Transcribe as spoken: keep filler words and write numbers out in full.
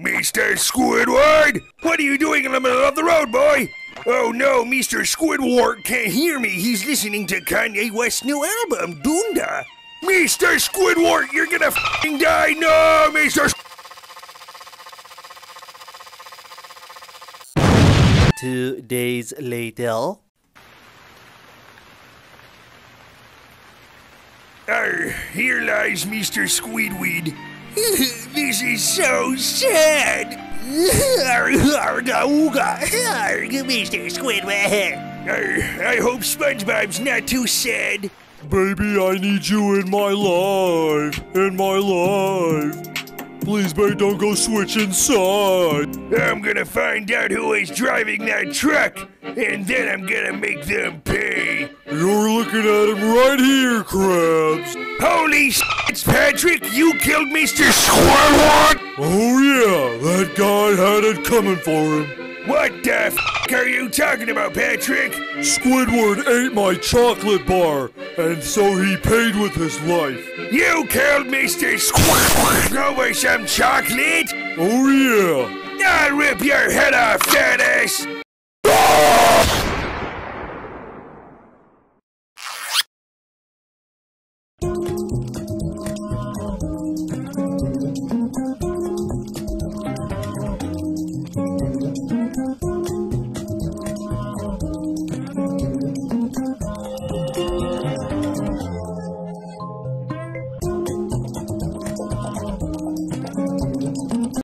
Mister Squidward! What are you doing in the middle of the road, boy? Oh no, Mister Squidward can't hear me. He's listening to Kanye West's new album, Donda. Mister Squidward, you're gonna f***ing die! No, Mister Squidward! Two days later... Arr, here lies Mister Squidweed. This is so sad. Mister Squidward. Arr, I hope SpongeBob's not too sad. Baby, I need you in my life. In my life. Please, babe, don't go switch inside. I'm gonna find out who is driving that truck, and then I'm gonna make them pay. You're looking at him right here, Krabs. Holy shit, Patrick, you killed Mister Squidward! Oh yeah, that guy had it coming for him. What the f*** are you talking about, Patrick? Squidward ate my chocolate bar, and so he paid with his life. You killed Mister Squidward over some chocolate? Oh yeah. I'll rip your head off, Dennis!